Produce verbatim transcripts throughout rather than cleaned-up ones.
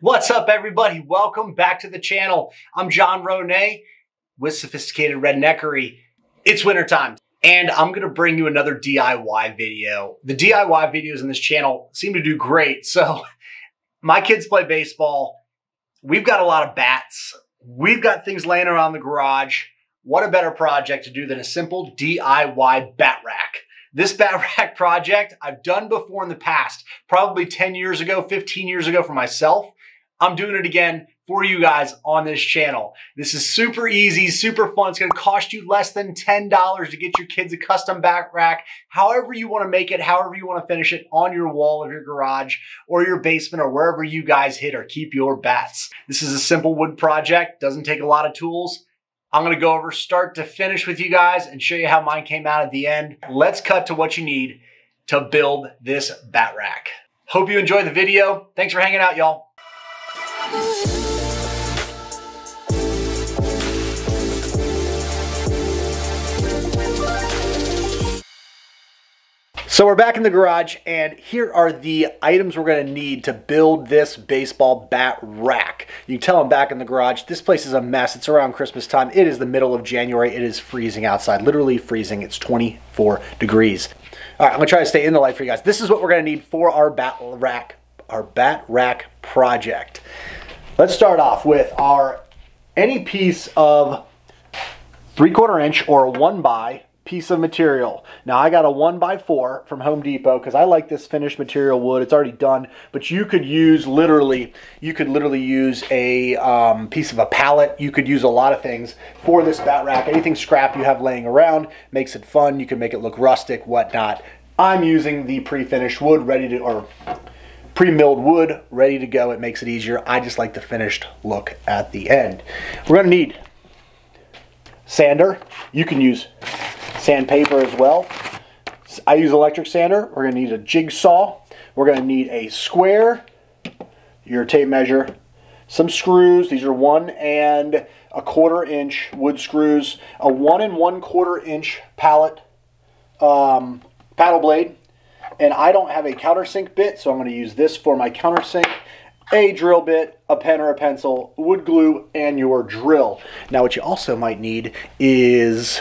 What's up, everybody? Welcome back to the channel. I'm John Ronay with Sophisticated Redneckery. It's wintertime, and I'm gonna bring you another D I Y video. The D I Y videos in this channel seem to do great. So my kids play baseball. We've got a lot of bats. We've got things laying around the garage. What a better project to do than a simple D I Y bat rack. This bat rack project I've done before in the past, probably ten years ago, fifteen years ago for myself. I'm doing it again for you guys on this channel. This is super easy, super fun. It's gonna cost you less than ten dollars to get your kids a custom bat rack, however you wanna make it, however you wanna finish it, on your wall of your garage or your basement or wherever you guys hit or keep your bats. This is a simple wood project, doesn't take a lot of tools. I'm gonna go over start to finish with you guys and show you how mine came out at the end. Let's cut to what you need to build this bat rack. Hope you enjoyed the video. Thanks for hanging out, y'all. So we're back in the garage, and here are the items we're gonna need to build this baseball bat rack. You can tell I'm back in the garage. This place is a mess. It's around Christmas time. It is the middle of January. It is freezing outside, literally freezing. It's twenty-four degrees. All right, I'm gonna try to stay in the light for you guys. This is what we're gonna need for our bat rack, our bat rack project. Let's start off with our, any piece of three quarter inch or one by piece of material. Now I got a one by four from Home Depot because I like this finished material wood. It's already done, but you could use literally, you could literally use a um, piece of a pallet. You could use a lot of things for this bat rack. Anything scrap you have laying around makes it fun. You can make it look rustic, whatnot. I'm using the pre-finished wood ready to, or pre-milled wood ready to go. It makes it easier. I just like the finished look at the end. We're gonna need sander. You can use sandpaper as well. I use electric sander. We're going to need a jigsaw. We're going to need a square, your tape measure, some screws. These are one and a quarter inch wood screws, a one and one quarter inch pallet um, paddle blade. And I don't have a countersink bit, so I'm going to use this for my countersink. A drill bit, a pen or a pencil, wood glue, and your drill. Now what you also might need is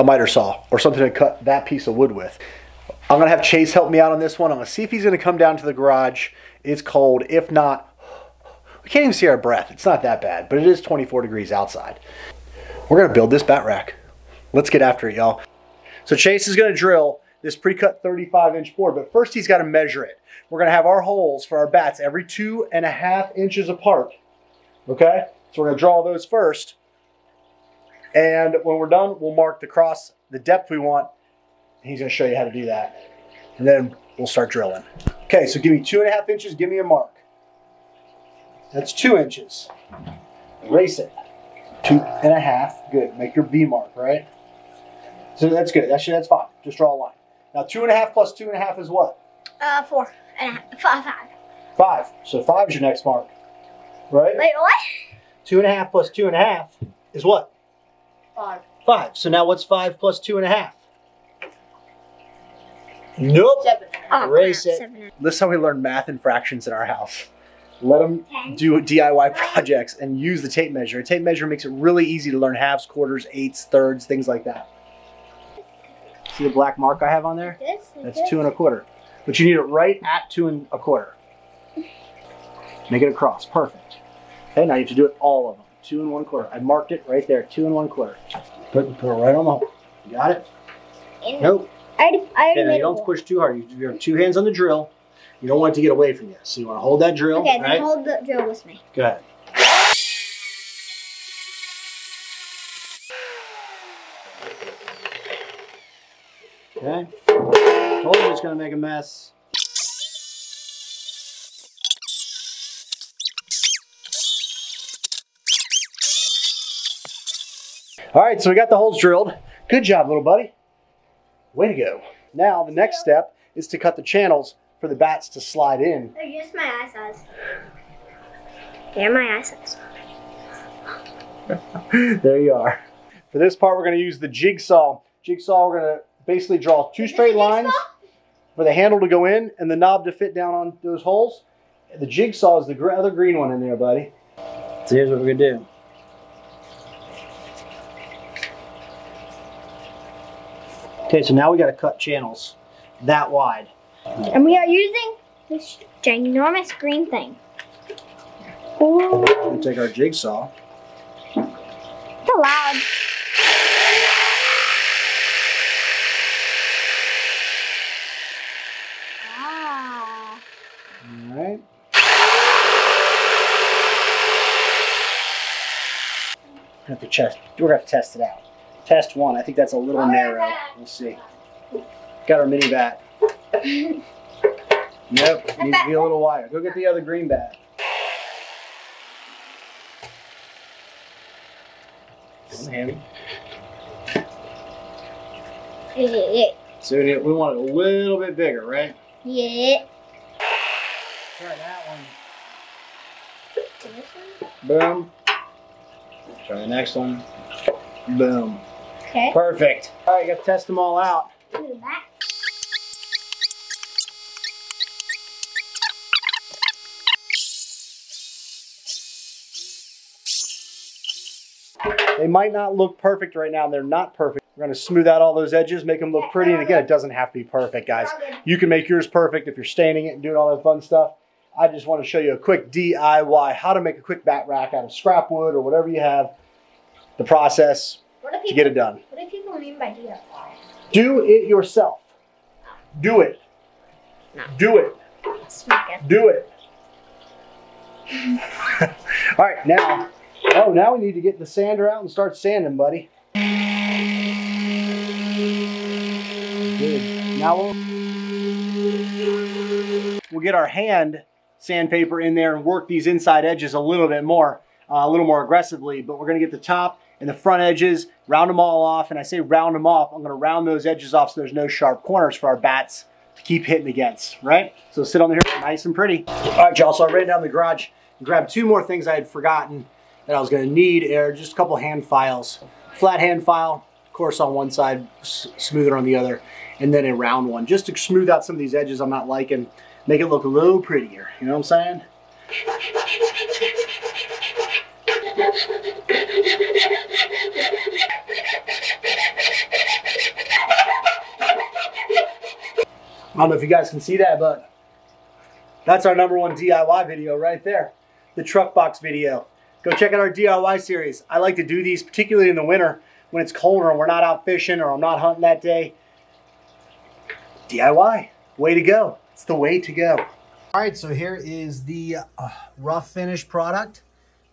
a miter saw or something to cut that piece of wood with. I'm gonna have Chase help me out on this one. I'm gonna see if he's gonna come down to the garage. It's cold. If not, we can't even see our breath. It's not that bad, but it is twenty-four degrees outside. We're gonna build this bat rack. Let's get after it, y'all. So Chase is gonna drill this pre-cut thirty-five inch board, but first he's gotta measure it. We're gonna have our holes for our bats every two and a half inches apart, okay? So we're gonna draw those first. And when we're done, we'll mark the cross, the depth we want. He's going to show you how to do that. And then we'll start drilling. Okay, so give me two and a half inches. Give me a mark. That's two inches. Erase it. Two and a half. Good. Make your V mark, right? So that's good. Actually, that's fine. Just draw a line. Now, two and a half plus two and a half is what? Uh, four and a half. Five. Five. Five. So five is your next mark, right? Wait, what? Two and a half plus two and a half is what? Five. Five. So now what's five plus two and a half? Nope. Seven. Oh, erase it. Seven. This is how we learn math and fractions in our house. Let them ten. Do D I Y projects and use the tape measure. A tape measure makes it really easy to learn halves, quarters, eights, thirds, things like that. See the black mark I have on there? This, that's this. Two and a quarter. But you need it right at two and a quarter. Make it a cross. Perfect. Okay, now you have to do it all of them. Two and one quarter. I marked it right there. Two and one quarter. Put, put it right on the hole. You got it? And nope. I already, I already okay, now you don't push too hard. You have two hands on the drill. You don't want it to get away from you. So you want to hold that drill. Okay, right? Then hold the drill with me. Go ahead. Okay. Told you it's going to make a mess. All right, so we got the holes drilled. Good job, little buddy. Way to go. Now, the next step is to cut the channels for the bats to slide in. They're just my eye size. They're my eye size. There you are. For this part, we're gonna use the jigsaw. Jigsaw, we're gonna basically draw two straight lines for the handle to go in and the knob to fit down on those holes. The jigsaw is the gr other green one in there, buddy. So here's what we're going to do. Okay, so now we got to cut channels that wide. And we are using this ginormous green thing. Ooh. We'll take our jigsaw. It's loud. Ah. All right. We're gonna have to test. We're gonna have to test it out. Test one. I think that's a little oh, narrow. Yeah. We'll see. Got our mini bat. Nope, it needs to be a little wider. Go get the other green bat. Handy. Yeah. So we want it a little bit bigger, right? Yeah. Try that one. This one? Boom. Try the next one. Boom. Okay. Perfect. All right, you got to test them all out. Look at that. They might not look perfect right now, and they're not perfect. We're gonna smooth out all those edges, make them look pretty, and again, it doesn't have to be perfect, guys. You can make yours perfect if you're staining it and doing all that fun stuff. I just wanna show you a quick D I Y, how to make a quick bat rack out of scrap wood or whatever you have, the process people, to get it done. What do people mean by D I Y? Do it yourself. Do it. No. Do it. it. Do it. All right, now, oh, now we need to get the sander out and start sanding, buddy. Good. Now we'll, we'll get our hand sandpaper in there and work these inside edges a little bit more, uh, a little more aggressively, but we're gonna get the top and the front edges, round them all off, and I say round them off, I'm gonna round those edges off so there's no sharp corners for our bats to keep hitting against, right? So sit on the here, nice and pretty. All right, y'all, so I ran down the garage and grabbed two more things I had forgotten that I was gonna need are just a couple hand files. Flat hand file, of course, on one side, smoother on the other, and then a round one, just to smooth out some of these edges I'm not liking, make it look a little prettier, you know what I'm saying? I don't know if you guys can see that, but that's our number one D I Y video right there, the truck box video. Go check out our D I Y series. I like to do these, particularly in the winter when it's colder and we're not out fishing or I'm not hunting that day. D I Y, way to go. It's the way to go. All right, so here is the uh, rough finished product.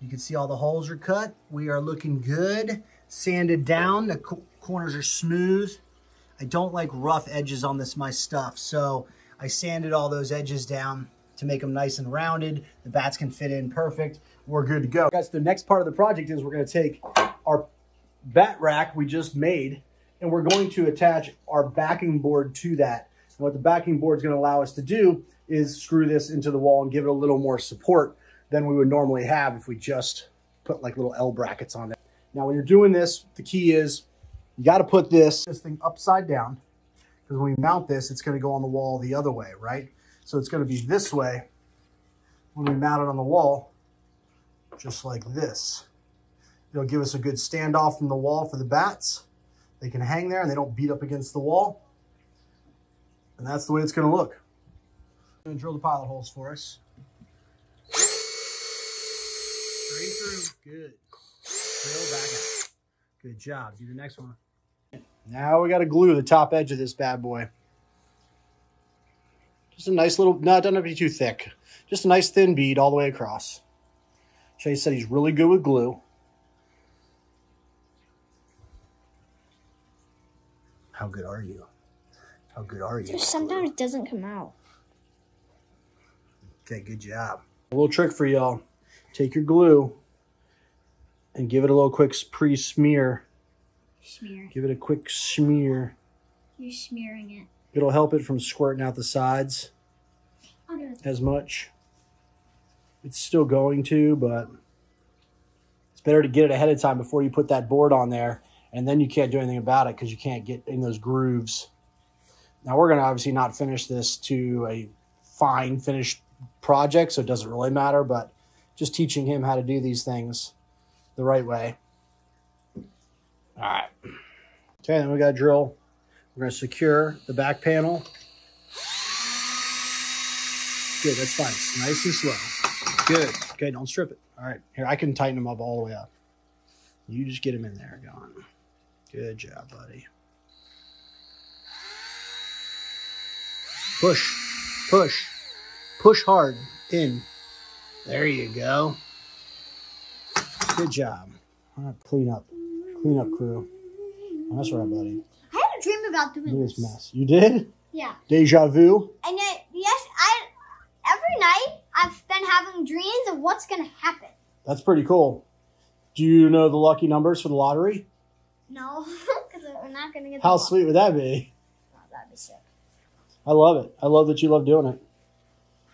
You can see all the holes are cut. We are looking good, sanded down. The co corners are smooth. I don't like rough edges on this, my stuff. So I sanded all those edges down to make them nice and rounded. The bats can fit in perfect. We're good to go. Guys, the next part of the project is we're gonna take our bat rack we just made and we're going to attach our backing board to that. And what the backing board is gonna allow us to do is screw this into the wall and give it a little more support than we would normally have if we just put like little L brackets on it. Now, when you're doing this, the key is you gotta put this, this thing upside down, because when we mount this, it's gonna go on the wall the other way, right? So it's gonna be this way when we mount it on the wall, just like this. It'll give us a good standoff from the wall for the bats. They can hang there and they don't beat up against the wall. And that's the way it's gonna look. I'm gonna drill the pilot holes for us. Straight through, good. Drill back out. Good job, do the next one. Now we gotta glue the top edge of this bad boy. Just a nice little, no, it doesn't have to be too thick. Just a nice thin bead all the way across. Chase said he's really good with glue. How good are you? How good are you? Sometimes it doesn't come out. Okay, good job. A little trick for y'all. Take your glue and give it a little quick pre-smear. Smear. Give it a quick smear. You're smearing it. It'll help it from squirting out the sides as much. It's still going to, but it's better to get it ahead of time before you put that board on there, and then you can't do anything about it because you can't get in those grooves. Now, we're going to obviously not finish this to a fine finished project, so it doesn't really matter, but just teaching him how to do these things the right way. All right. Okay, then we got a drill. We're going to secure the back panel. Good, that's fine. It's nice and slow. Good. Okay, don't strip it. All right, here, I can tighten them up all the way up. You just get them in there, gone. Good job, buddy. Push, push, push hard in. There you go. Good job. All right, clean up, clean up crew. That's right, buddy. I had a dream about doing Look this mess. You did? Yeah. Deja vu. And yet, yes, I every night I've been having dreams of what's gonna happen. That's pretty cool. Do you know the lucky numbers for the lottery? No, because we're not gonna get. How the sweet would that be? Oh, that'd be sick. I love it. I love that you love doing it. All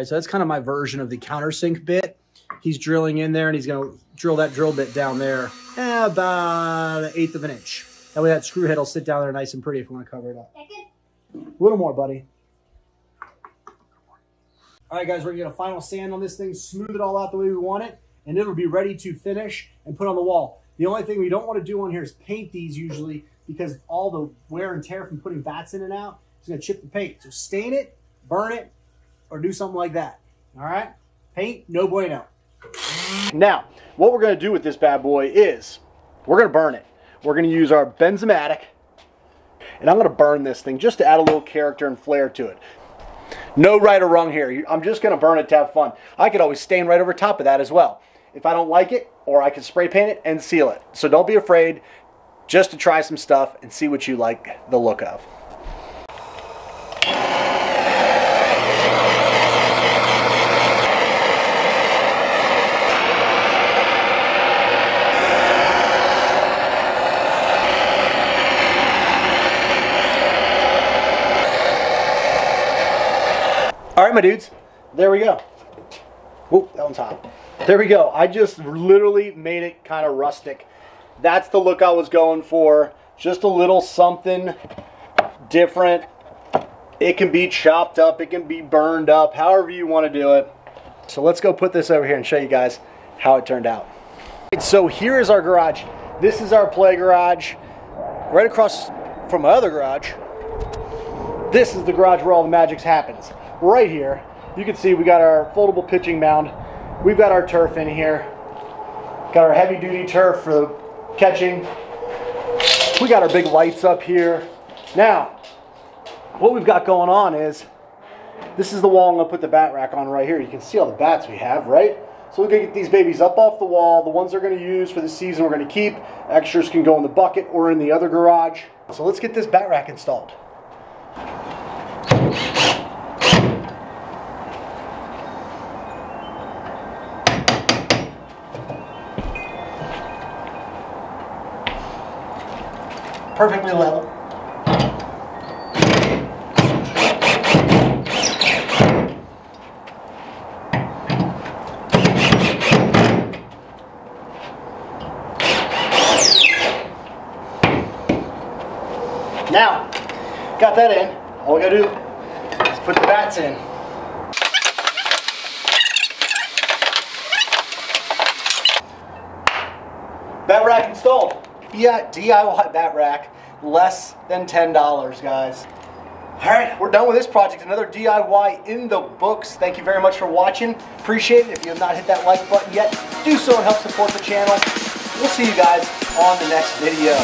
right, so that's kind of my version of the countersink bit. He's drilling in there, and he's gonna drill that drill bit down there about an eighth of an inch. That way that screw head will sit down there nice and pretty if you want to cover it up. A little more, buddy. All right, guys, we're going to get a final sand on this thing, smooth it all out the way we want it, and it'll be ready to finish and put on the wall. The only thing we don't want to do on here is paint these usually because all the wear and tear from putting bats in and out is going to chip the paint. So stain it, burn it, or do something like that. All right? Paint, no bueno. Now, what we're going to do with this bad boy is we're going to burn it. We're going to use our Benzomatic, and I'm going to burn this thing just to add a little character and flair to it. No right or wrong here. I'm just going to burn it to have fun. I could always stain right over top of that as well if I don't like it, or I could spray paint it and seal it. So don't be afraid just to try some stuff and see what you like the look of. All right, my dudes, there we go. Whoop, that one's hot. There we go. I just literally made it kind of rustic. That's the look I was going for. Just a little something different. It can be chopped up. It can be burned up, however you want to do it. So let's go put this over here and show you guys how it turned out. So here is our garage. This is our play garage. Right across from my other garage, this is the garage where all the magic happens. Right here, you can see we got our foldable pitching mound. We've got our turf in here. Got our heavy duty turf for the catching. We got our big lights up here. Now, what we've got going on is, this is the wall I'm gonna put the bat rack on right here. You can see all the bats we have, right? So we're gonna get these babies up off the wall. The ones they're gonna use for the season we're gonna keep. Extras can go in the bucket or in the other garage. So let's get this bat rack installed. Perfectly level. Now, got that in. All we gotta do is put the bats in. Bat rack installed. Yeah, D I Y bat rack, less than ten dollars, guys. All right, we're done with this project. Another D I Y in the books. Thank you very much for watching. Appreciate it. If you have not hit that like button yet, do so and help support the channel. We'll see you guys on the next video.